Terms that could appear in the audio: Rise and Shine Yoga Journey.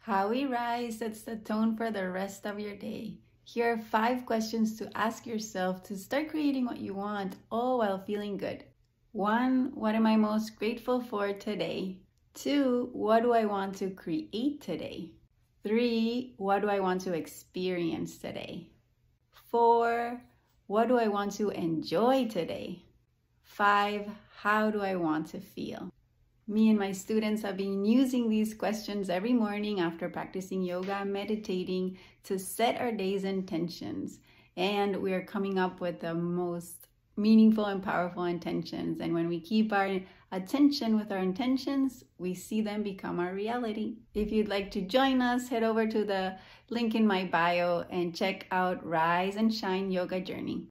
How we rise sets the tone for the rest of your day. Here are 5 questions to ask yourself to start creating what you want, all while feeling good. 1. What am I most grateful for today? 2. What do I want to create today? 3. What do I want to experience today? 4. What do I want to enjoy today? 5. How do I want to feel? Me and my students have been using these questions every morning after practicing yoga, meditating, to set our day's intentions. And we are coming up with the most meaningful and powerful intentions. And when we keep our attention with our intentions, we see them become our reality. If you'd like to join us, head over to the link in my bio and check out Rise and Shine Yoga Journey.